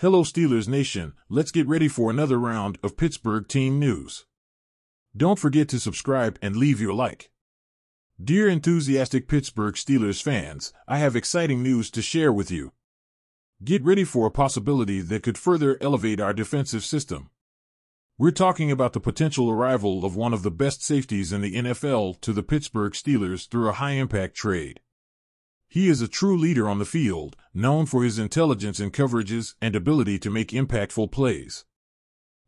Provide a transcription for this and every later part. Hello Steelers Nation, let's get ready for another round of Pittsburgh team news. Don't forget to subscribe and leave your like. Dear enthusiastic Pittsburgh Steelers fans, I have exciting news to share with you. Get ready for a possibility that could further elevate our defensive system. We're talking about the potential arrival of one of the best safeties in the NFL to the Pittsburgh Steelers through a high-impact trade. He is a true leader on the field, known for his intelligence in coverages and ability to make impactful plays.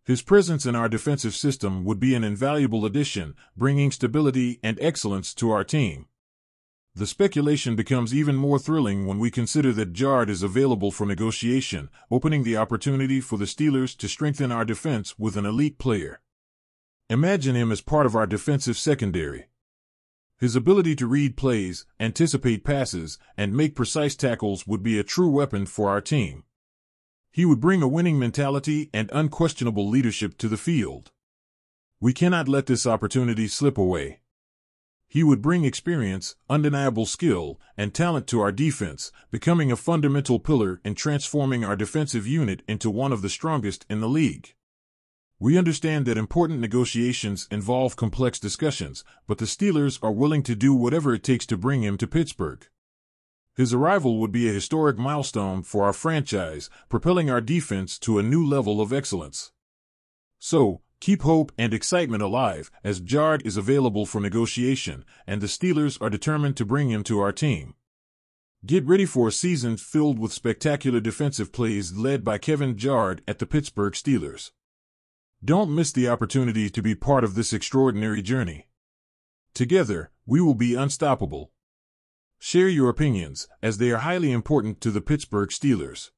His presence in our defensive system would be an invaluable addition, bringing stability and excellence to our team. The speculation becomes even more thrilling when we consider that Byard is available for negotiation, opening the opportunity for the Steelers to strengthen our defense with an elite player. Imagine him as part of our defensive secondary. His ability to read plays, anticipate passes, and make precise tackles would be a true weapon for our team. He would bring a winning mentality and unquestionable leadership to the field. We cannot let this opportunity slip away. He would bring experience, undeniable skill, and talent to our defense, becoming a fundamental pillar in transforming our defensive unit into one of the strongest in the league. We understand that important negotiations involve complex discussions, but the Steelers are willing to do whatever it takes to bring him to Pittsburgh. His arrival would be a historic milestone for our franchise, propelling our defense to a new level of excellence. So, keep hope and excitement alive, as Byard is available for negotiation, and the Steelers are determined to bring him to our team. Get ready for a season filled with spectacular defensive plays led by Kevin Byard at the Pittsburgh Steelers. Don't miss the opportunity to be part of this extraordinary journey. Together, we will be unstoppable. Share your opinions, as they are highly important to the Pittsburgh Steelers.